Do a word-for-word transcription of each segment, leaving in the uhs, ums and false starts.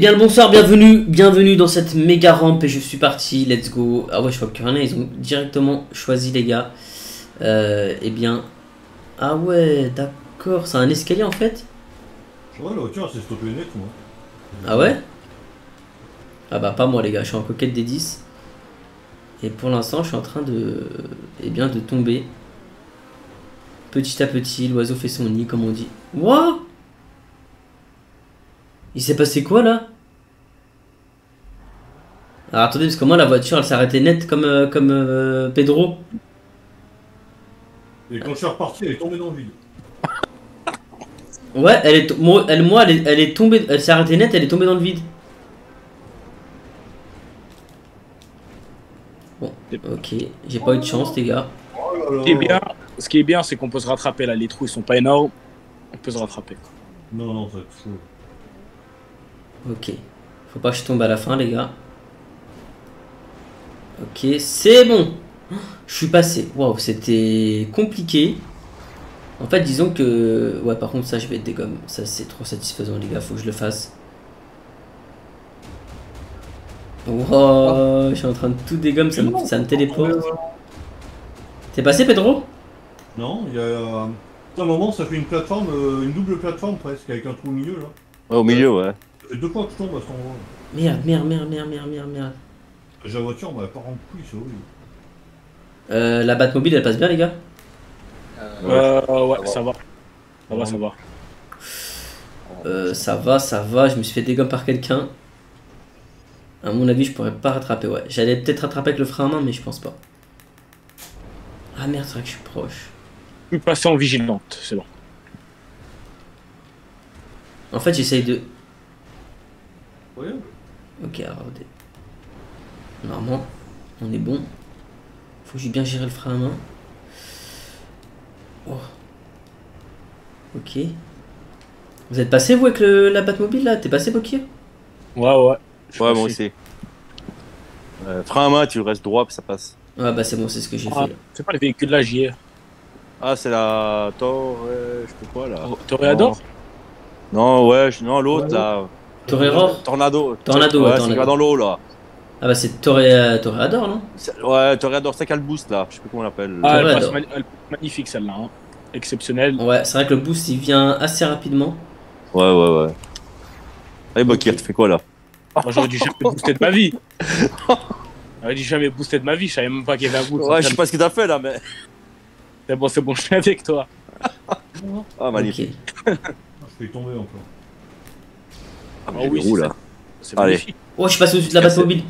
Bien le bonsoir, bienvenue, bienvenue dans cette méga rampe et je suis parti, let's go. Ah ouais, je vois que rien, ils ont directement choisi les gars. Euh, eh bien... Ah ouais, d'accord, c'est un escalier en fait. Ouais, la voiture c'est stoppée net moi. Ah ouais? Ah bah pas moi les gars, je suis en coquette des dix. Et pour l'instant je suis en train de... Eh bien de tomber. Petit à petit, l'oiseau fait son nid comme on dit. Wouah! Il s'est passé quoi là? Alors attendez, parce que moi la voiture elle s'arrêtait net comme, euh, comme euh, Pedro. Et quand je suis reparti, elle est tombée dans le vide. Ouais, elle est moi, elle, moi elle, est, elle est tombée, elle s'est arrêtée net, elle est tombée dans le vide. Bon, ok, j'ai pas eu de chance les gars. Ce qui est bien, ce qui est bien, c'est qu'on peut se rattraper là. Les trous ils sont pas énormes, on peut se rattraper. Non non, c'est fou. Ok, faut pas que je tombe à la fin les gars. Ok, c'est bon. Je suis passé, waouh, c'était compliqué. En fait disons que... Ouais par contre ça je vais être des gommes. Ça c'est trop satisfaisant les gars, faut que je le fasse. Wow, je suis en train de tout dégomme, ça me, ça me téléporte. T'es passé Pedro? Non, il y a... À un moment ça fait une plateforme, une double plateforme presque, avec un trou au milieu là. Ouais au milieu ouais. C'est deux fois que je tombe à cet endroit. Merde, merde, merde, merde, merde, merde, merde. J'ai la voiture, on va la part en couille, c'est horrible. Euh, la Batmobile, elle passe bien, les gars? Euh, ouais, ça va. Ça va, ça va. Euh, ça va, ça va, je me suis fait dégommer par quelqu'un. À mon avis, je pourrais pas rattraper, ouais. J'allais peut-être rattraper avec le frein à main, mais je pense pas. Ah merde, c'est vrai que je suis proche. Je suis passé en vigilante, c'est bon. En fait, j'essaye de... Oui. Ok, alors regardez. Normalement, on est bon. Faut que j'ai bien géré le frein à main. Oh. Ok. Vous êtes passé vous avec le, la Batmobile là? T'es passé Bokir? Ouais ouais. J'suis ouais moi aussi. Euh, frein à main, tu restes droit puis ça passe. Ouais bah c'est bon, c'est ce que j'ai ah, fait. C'est pas le véhicule là, j'y ai. Ah c'est la Torre, je sais pas là. Oh, Toreador? Non ouais, non l'autre ouais, là. Ouais. Toreador? Tornado. Tornado, ouais, tornado. Dans l'eau là. Ah bah c'est Toreador, non? Ouais, Toreador, c'est qu'elle boost là, je sais plus comment on l'appelle. Ah, elle passe magnifique celle-là, hein. Exceptionnelle. Ouais, c'est vrai que le boost il vient assez rapidement. Ouais, ouais, ouais. Allez, Bokir, okay. Tu fais quoi là? Moi j'aurais dû jamais booster de ma vie. J'aurais dû jamais booster de ma vie, je savais même pas qu'il y avait un boost. Ouais, je sais pas ce que t'as fait là, mais. C'est bon, c'est bon, je suis avec toi. Ah, magnifique. Okay. Je vais tomber encore. Ah, mais oh, oui, roule, là. C'est magnifique. Oh, je suis passé au-dessus de la Batmobile.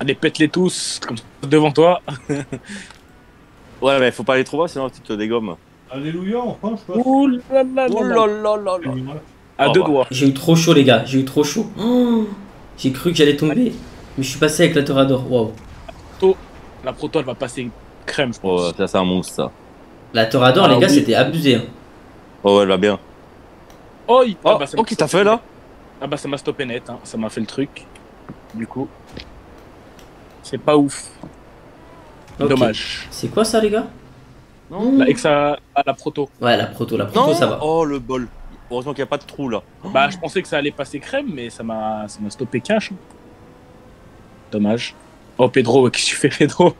Allez, pète-les tous, comme ça, devant toi. Ouais, mais faut pas aller trop bas, sinon tu te dégommes. Alléluia, enfin, je passe. Ouh là là là là là. À deux doigts. J'ai eu trop chaud, les gars, j'ai eu trop chaud. Oh, j'ai cru que j'allais tomber, mais je suis passé avec la Toreador, waouh. La Proto, elle va passer crème, je pense. Oh, ça, c'est un monstre, ça. La Toreador, ah, les gars, oui. C'était abusé. Hein. Oh, elle va bien. Oh, il... oh, ah, bah, oh qu'est-ce que t'as fait, là? Ah bah ça m'a stoppé net, hein. Ça m'a fait le truc. Du coup, c'est pas ouf. Okay. Dommage. C'est quoi ça les gars? Non. La X A, la Proto. Ouais la Proto, la Proto non. Ça va. Oh le bol. Heureusement qu'il n'y a pas de trou là. Bah je pensais que ça allait passer crème mais ça m'a stoppé cash. Dommage. Oh Pedro, qu'est-ce que tu fais Pedro?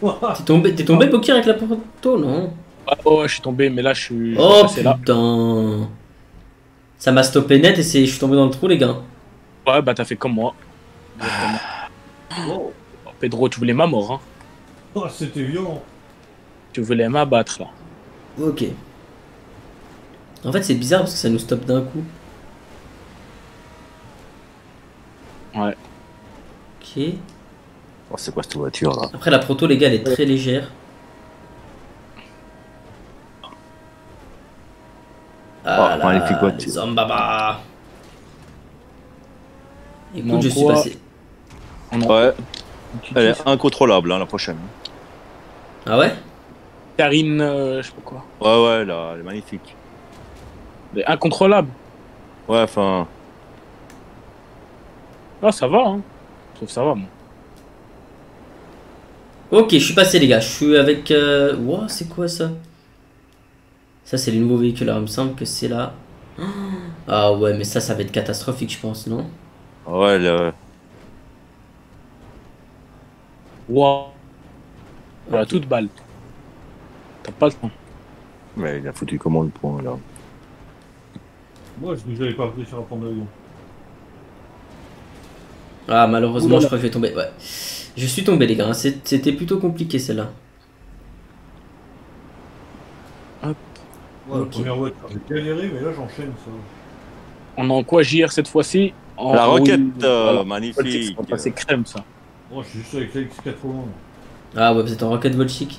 T'es tombé, t'es tombé Bokir avec la Proto non? Ah, oh je suis tombé mais là je suis... Oh putain là. Ça m'a stoppé net et je suis tombé dans le trou les gars. Ouais bah t'as fait comme moi. Oh. Pedro tu voulais ma mort hein. Oh c'était violent. Tu voulais m'abattre là. Ok. En fait c'est bizarre parce que ça nous stoppe d'un coup. Ouais. Ok. Oh c'est quoi cette voiture là? Après la Proto les gars elle est très légère. Ah oh, magnifique voiture. Zambaba. Écoute, en je quoi... suis passé. Ouais. Elle est incontrôlable, hein, la prochaine. Ah ouais? Karine, euh, je sais pas quoi. Ouais, ouais, là, elle est magnifique. Elle est incontrôlable. Ouais, enfin... Ah, ça va, hein. Je trouve que ça va, moi. Ok, je suis passé, les gars. Je suis avec... Euh... Wow, c'est quoi, ça? Ça, c'est les nouveaux véhicules. Alors, il me semble que c'est là. Oh, Ah ouais, mais ça, ça va être catastrophique, je pense, non? Ouais, là... Waouh. Voilà, toute balle. T'as pas le temps. Mais il a foutu comment le point, là? Moi, je n'avais pas voulu sur un point de l'avion. Ah, malheureusement, oula, je crois que je vais tomber. Ouais. Je suis tombé, les gars. C'était plutôt compliqué, celle-là. Hop. Ouais, okay. La première voie, j'ai galéré, mais là, j'enchaîne, ça. On est en quoi, J R, cette fois-ci? En la roquette, euh, voilà, magnifique. C'est crème, ça. Moi, oh, je suis juste avec la X quatre-vingts. Ah ouais, vous êtes en roquette volchique.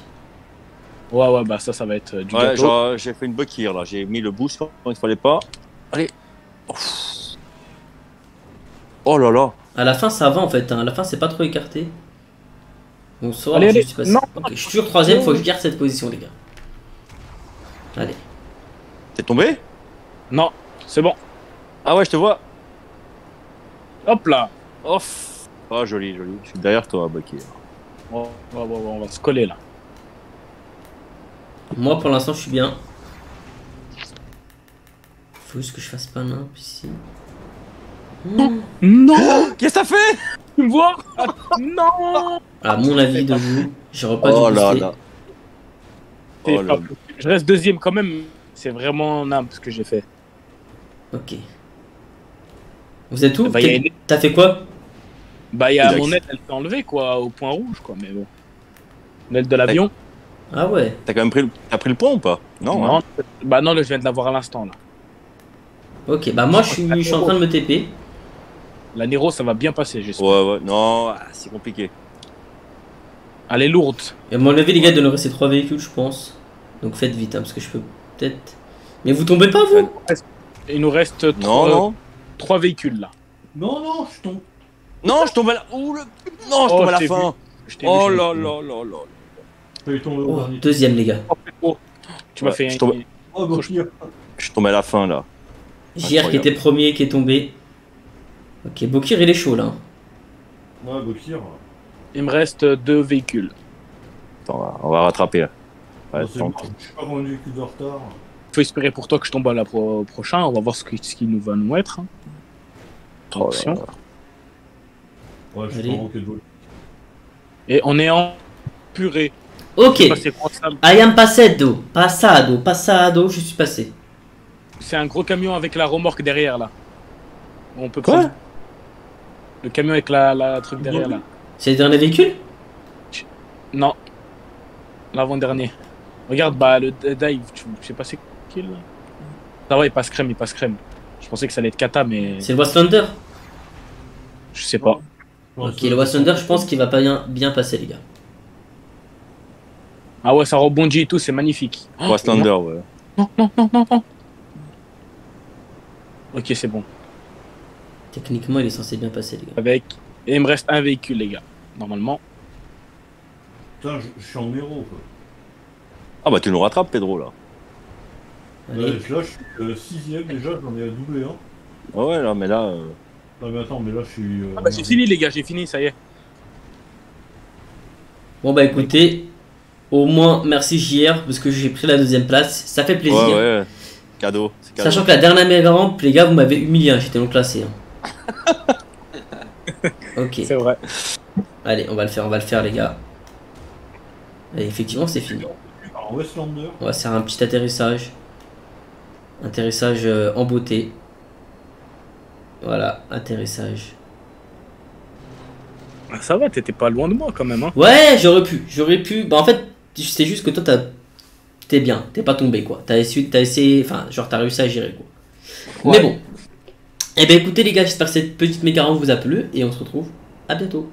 Ouais, ouais, bah ça, ça va être euh, du ouais, gâteau. J'ai fait une buckir, là. J'ai mis le boost quand il fallait pas. Allez. Ouf. Oh là là. À la fin, ça va en fait. Hein. À la fin, c'est pas trop écarté. On sort. Allez, allez. Pas... Non. Okay. Je suis toujours troisième. Faut que je garde cette position, les gars. Allez. T'es tombé? Non. C'est bon. Ah ouais, je te vois. Hop là. Off. Oh, joli, joli. Je suis derrière toi, Bucky. Oh, oh, oh, oh, on va se coller là. Moi, pour l'instant, je suis bien. Faut juste que je fasse pas n'importe ici. Non, non. Qu'est-ce que t'as fait? Tu me vois? Non. À mon avis de vous, j'aurais pas oh dû là là. Oh là. Je reste deuxième quand même. C'est vraiment n'importe ce que j'ai fait. Ok. Vous êtes où? Bah, t'as fait quoi? Bah, il y a mon aide, elle s'est enlevée quoi, au point rouge quoi, mais bon. L'aide de l'avion. Ah ouais. T'as quand même pris le, t'as pris le pont ou pas? Non. Non hein. Bah non, là, je viens de l'avoir à l'instant là. Ok, bah moi je suis, je suis en train de me T P. La Nero, ça va bien passer, j'espère. Ouais, ouais, non, c'est compliqué. Elle est lourde. Et à mon avis, les gars, de nous rester trois véhicules, je pense. Donc faites vite, hein, parce que je peux peut-être... Mais vous tombez pas, vous? Il nous reste trois véhicules, là. Non, non, je tombe. Non, je tombe à la... Ouh, le... Non, je tombe oh, à la fin. Oh là là là là. Oh, deuxième, les gars. Oh, tu ouais, m'as fait je un... Tombe... Oh, bon, je... je tombe à la fin, là. J R qui était premier, qui est tombé. Ok, Bokir il est chaud là. Ouais, Bokir. Il me reste deux véhicules. Attends, on va rattraper là. Ouais, non, je suis pas mon véhicule de retard. Faut espérer pour toi que je tombe à la pro prochain. On va voir ce qu'il qui nous va nous être. Hein. Attention. Oh, ouais, je suis en rocket ball. Et on est en purée. Ok. Je suis passé. I am passado. Passado. Passado. Je suis passé. C'est un gros camion avec la remorque derrière là. On peut quoi? Le camion avec la, la truc derrière là. C'est le dernier véhicule? Non. L'avant-dernier. Regarde, bah le dive, je sais pas c'est qui là. Ça va, il passe crème, il passe crème. Je pensais que ça allait être kata, mais. C'est le Waslander? Je sais pas. Ok, le Waslander, je pense qu'il va pas bien, bien passer, les gars. Ah ouais, ça rebondit et tout, c'est magnifique. Waslander, oh, ouais. Non, non, non, non, non. Ok, c'est bon. Techniquement, il est censé bien passer, les gars. Avec... Et il me reste un véhicule, les gars. Normalement. Putain, je suis en héros, quoi. Ah bah, tu nous rattrapes, Pedro, là. Allez. Là, je suis euh, sixième, déjà, j'en ai à doubler, hein. Ah ouais, là, mais là... Euh... Non, mais attends, mais là, je suis... Euh... Ah bah, c'est fini, les gars, j'ai fini, ça y est. Bon, bah, écoutez, au moins, merci, J R, parce que j'ai pris la deuxième place. Ça fait plaisir. Ouais, ouais. Cadeau, cadeau. Sachant que la dernière méga rampe, les gars, vous m'avez humilié, hein, j'étais non classé. Hein. Ok. C'est vrai. Allez, on va le faire, on va le faire, les gars. Et effectivement, c'est fini. On va faire un petit atterrissage. Atterrissage euh, en beauté. Voilà, atterrissage. Ça va, t'étais pas loin de moi quand même. Hein. Ouais, j'aurais pu, j'aurais pu. Bah en fait, c'est juste que toi, t'as... T'es bien, t'es pas tombé quoi, t'as essayé, t'as essayé, enfin genre t'as réussi à gérer quoi. Ouais. Mais bon, et eh ben écoutez les gars, j'espère que cette petite méga-rampe vous a plu et on se retrouve à bientôt.